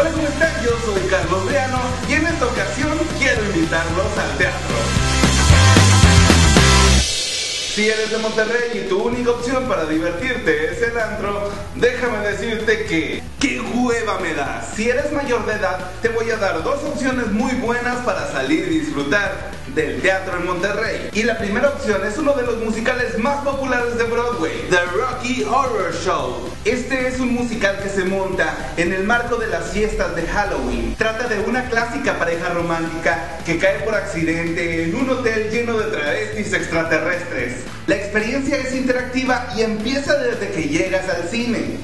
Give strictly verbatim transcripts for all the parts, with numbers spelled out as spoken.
Hola, ¿cómo están? Yo soy Carlos Briano y en esta ocasión quiero invitarlos al teatro. Si eres de Monterrey y tu única opción para divertirte es el antro, déjame decirte que... ¡qué hueva me da! Si eres mayor de edad, te voy a dar dos opciones muy buenas para salir y disfrutar del teatro en Monterrey. Y la primera opción es uno de los musicales más populares de Broadway, The Rocky Horror Show. Este es un musical que se monta en el marco de las fiestas de Halloween. Trata de una clásica pareja romántica que cae por accidente en un hotel lleno de travestis extraterrestres. La experiencia es interactiva y empieza desde que llegas al cine.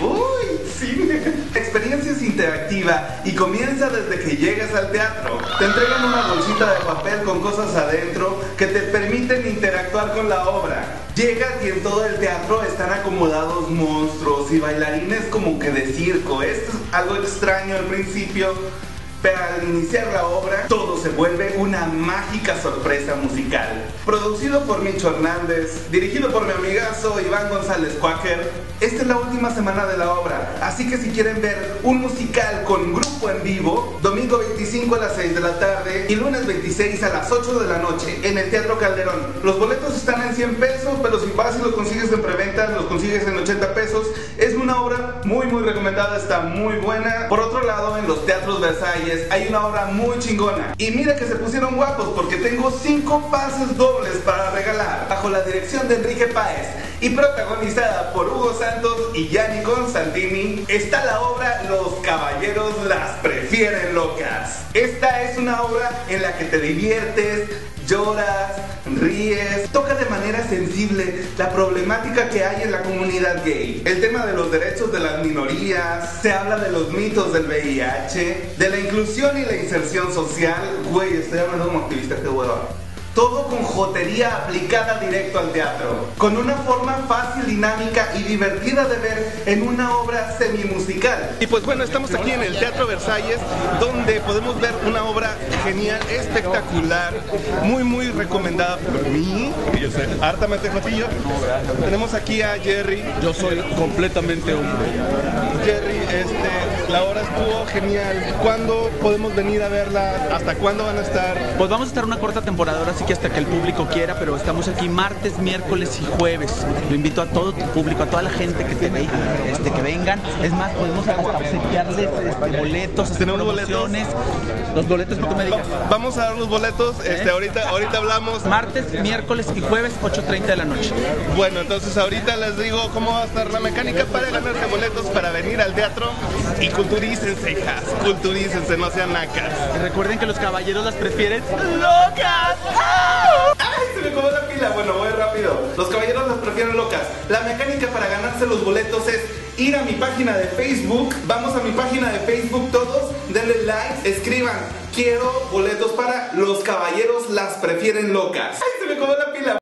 ¡Uy, cine! La experiencia es interactiva y comienza desde que llegas al teatro. Te entregan una bolsita de papel con cosas adentro que te permiten interactuar con la obra. Llegas y en todo el teatro están acomodados monstruos y bailarines como que de circo. Esto es algo extraño al principio, pero al iniciar la obra, todo se vuelve una mágica sorpresa musical. Producido por Micho Hernández, dirigido por mi amigazo Iván González Cuáquer. Esta es la última semana de la obra, así que si quieren ver un musical con grupo en vivo, domingo veinticinco a las seis de la tarde y lunes veintiséis a las ocho de la noche en el Teatro Calderón. Los boletos están en cien pesos, pero si vas y los consigues en preventa, los consigues en ochenta pesos. Es una obra muy muy recomendada, está muy buena. Por otro lado, en los Teatros Versalles hay una obra muy chingona. Y mira que se pusieron guapos porque tengo cinco pases dobles para regalar, bajo la dirección de Enrique Páez y protagonizada por Hugo Santos y Yanni Constantini. Está la obra Los Caballeros Las Prefieren Locas. Esta es una obra en la que te diviertes, lloras, ríes, toca de manera sensible la problemática que hay en la comunidad gay, el tema de los derechos de las minorías, se habla de los mitos del V I H, de la inclusión y la inserción social. Güey, estoy hablando como activista, qué hueva. Todo con jotería aplicada directo al teatro, con una forma fácil, dinámica y divertida de ver en una obra semimusical. Y pues bueno, estamos aquí en el Teatro Versalles, donde podemos ver una obra genial, espectacular, muy muy recomendada por mí, que yo soy hartamente jotillo. Tenemos aquí a Jerry. Yo soy completamente hombre. Jerry, este, la obra estuvo genial. ¿Cuándo podemos venir a verla? ¿Hasta cuándo van a estar? Pues vamos a estar una corta temporada, así que hasta que el público quiera, pero estamos aquí martes, miércoles y jueves. Lo invito a todo tu público, a toda la gente que te ve, este, que vengan. Es más, podemos hasta obsequiarles este, boletos, tenemos promociones, boletos. Los boletos que tú me digas. Vamos a dar los boletos, este, ¿Eh? ahorita, ahorita hablamos. Martes, miércoles y jueves, ocho treinta de la noche. Bueno, entonces ahorita les digo cómo va a estar la mecánica para ganarse boletos, para venir al teatro y culturícense, hijas, culturícense, no sean nacas. Y recuerden que los caballeros las prefieren locas. ¡Ay! Se me acabó la pila. Bueno, voy rápido. Los caballeros las prefieren locas. La mecánica para ganarse los boletos es ir a mi página de Facebook. Vamos a mi página de Facebook todos. Denle like. Escriban: quiero boletos para Los Caballeros las Prefieren Locas. ¡Ay! Se me acabó la pila.